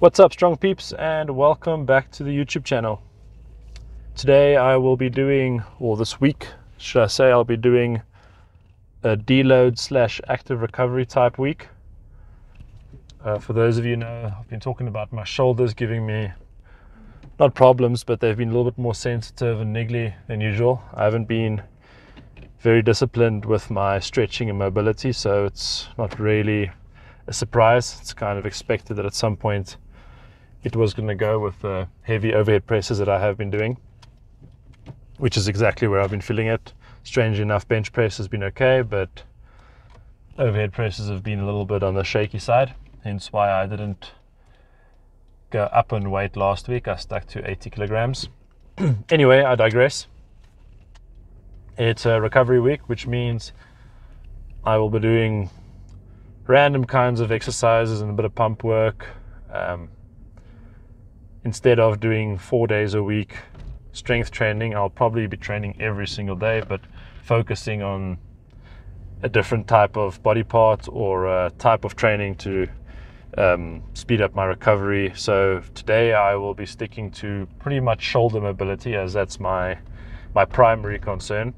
What's up, strong peeps, and welcome back to the YouTube channel. Today I will be doing, or this week should I say, I'll be doing a deload slash active recovery type week. For those of you know, I've been talking about my shoulders giving me, not problems, but they've been a little bit more sensitive and niggly than usual. I haven't been very disciplined with my stretching and mobility, so it's not really a surprise. It's kind of expected that at some point it was going to go with the heavy overhead presses that I have been doing, which is exactly where I've been feeling it. Strangely enough, bench press has been okay, but overhead presses have been a little bit on the shaky side, hence why I didn't go up in weight last week. I stuck to 80 kilograms. Anyway, I digress. It's a recovery week, which means I will be doing random kinds of exercises and a bit of pump work, instead of doing 4 days a week strength training. I'll probably be training every single day, but focusing on a different type of body part or a type of training to speed up my recovery. So today I will be sticking to pretty much shoulder mobility, as that's my primary concern.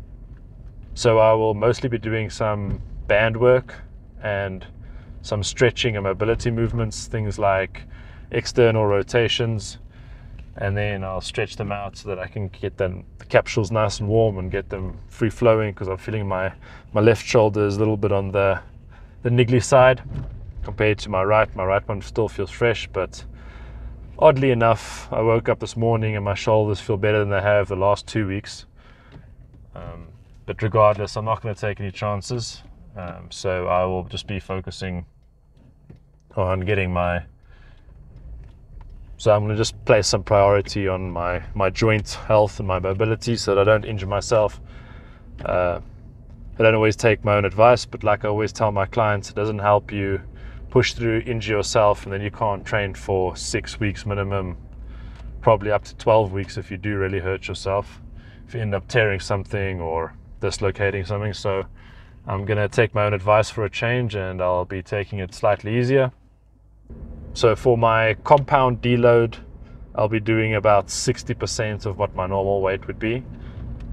So I will mostly be doing some band work and some stretching and mobility movements, things like external rotations, and then I'll stretch them out so that I can get them, the capsules, nice and warm and get them free flowing, because I'm feeling my left shoulder is a little bit on the niggly side compared to my right. My right one still feels fresh, but oddly enough, I woke up this morning and my shoulders feel better than they have the last 2 weeks. But regardless, I'm not going to take any chances. So I will just be focusing on getting my, so I'm going to just place some priority on my joint health and my mobility so that I don't injure myself. I don't always take my own advice, but like I always tell my clients, it doesn't help you push through, injure yourself, and then you can't train for 6 weeks minimum, probably up to 12 weeks if you do really hurt yourself, if you end up tearing something or dislocating something. So I'm going to take my own advice for a change, and I'll be taking it slightly easier. So for my compound deload, I'll be doing about 60% of what my normal weight would be,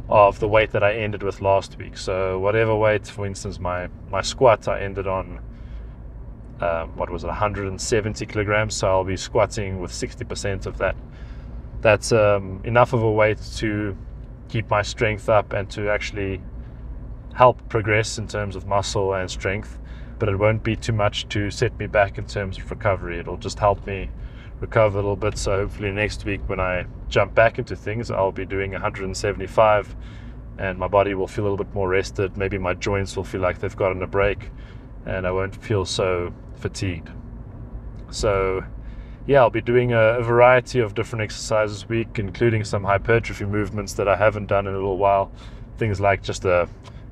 of the weight that I ended with last week. So whatever weight, for instance, my squat I ended on, what was it, 170 kilograms. So I'll be squatting with 60% of that. That's enough of a weight to keep my strength up and to actually help progress in terms of muscle and strength, but it won't be too much to set me back in terms of recovery. It'll just help me recover a little bit. So hopefully next week when I jump back into things, I'll be doing 175, and my body will feel a little bit more rested. Maybe my joints will feel like they've gotten a break, and I won't feel so fatigued. So yeah, I'll be doing a variety of different exercises this week, including some hypertrophy movements that I haven't done in a little while. Things like just a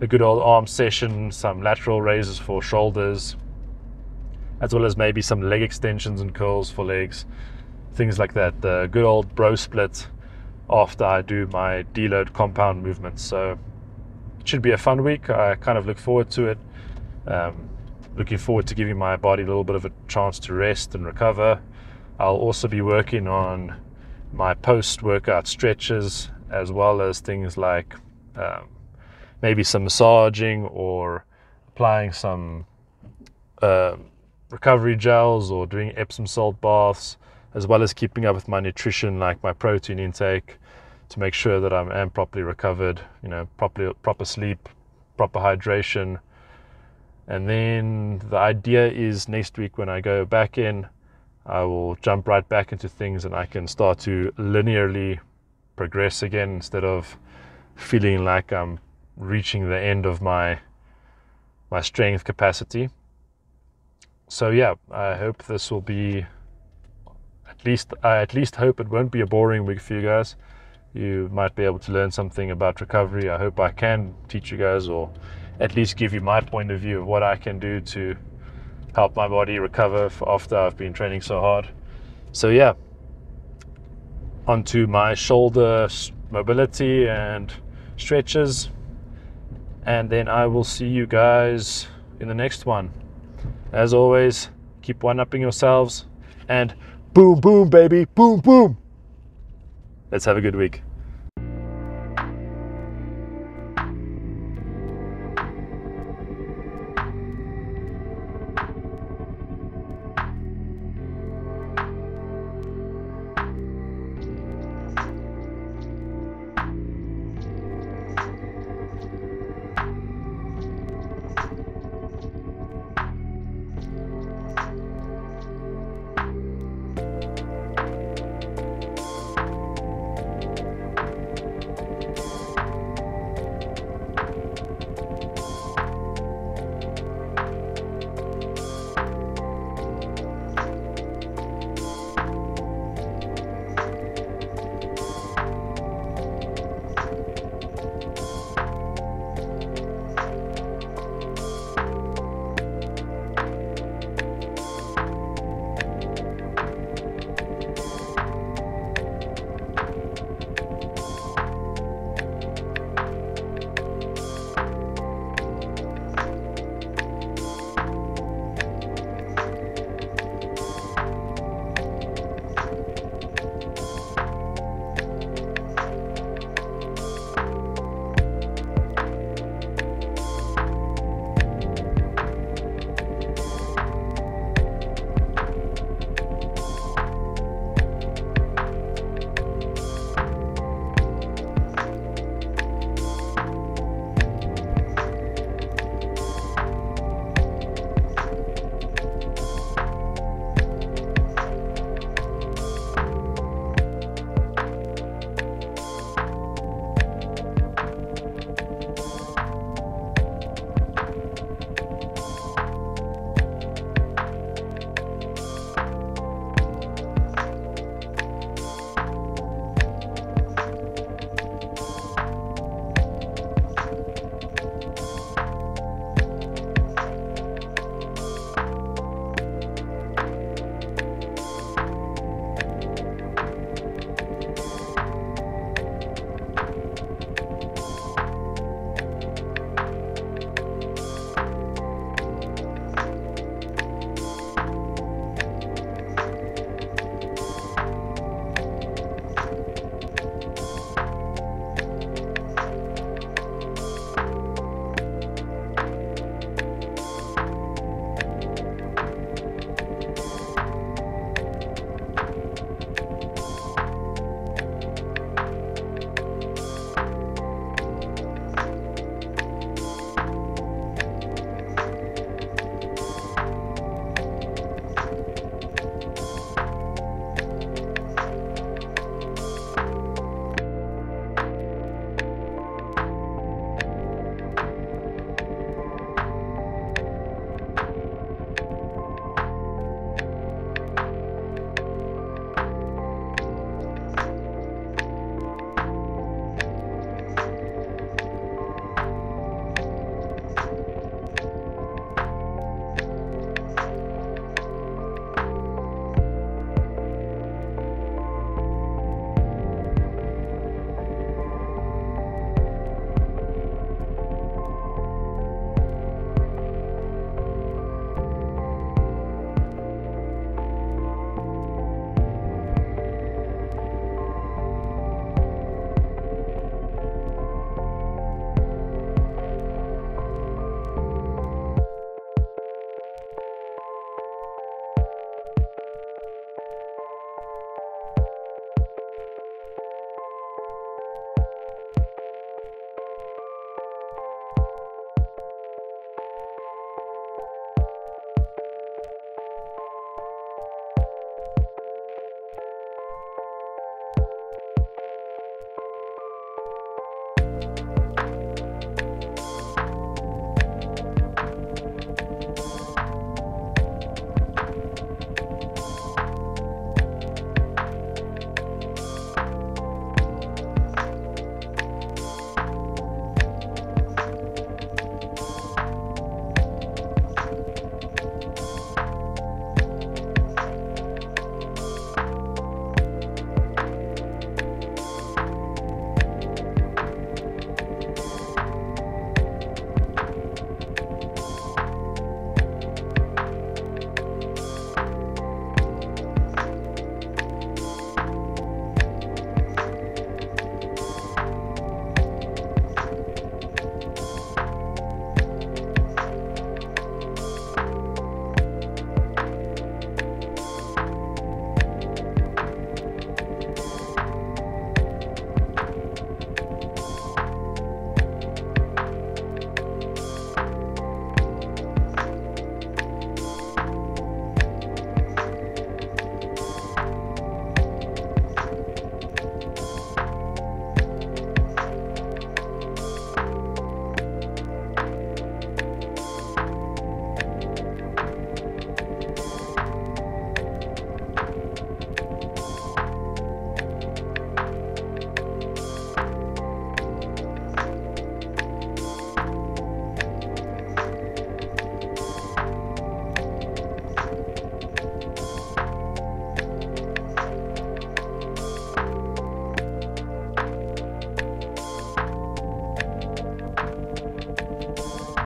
good old arm session, some lateral raises for shoulders, as well as maybe some leg extensions and curls for legs, things like that. The good old bro split after I do my deload compound movements. So it should be a fun week. I kind of look forward to it. Looking forward to giving my body a little bit of a chance to rest and recover. I'll also be working on my post-workout stretches, as well as things like maybe some massaging or applying some recovery gels or doing Epsom salt baths, as well as keeping up with my nutrition, like my protein intake, to make sure that I am properly recovered, you know, proper sleep, proper hydration. And then the idea is next week when I go back in, I will jump right back into things and I can start to linearly progress again, instead of feeling like I'm reaching the end of my strength capacity. So yeah, I hope this will be, I at least hope it won't be a boring week for you guys. You might be able to learn something about recovery. I hope I can teach you guys, or at least give you my point of view of what I can do to help my body recover after I've been training so hard. So yeah, onto my shoulder mobility and stretches, and then I will see you guys in the next one. As always, keep one-upping yourselves, and Boom, boom, baby. Boom, boom. Let's have a good week.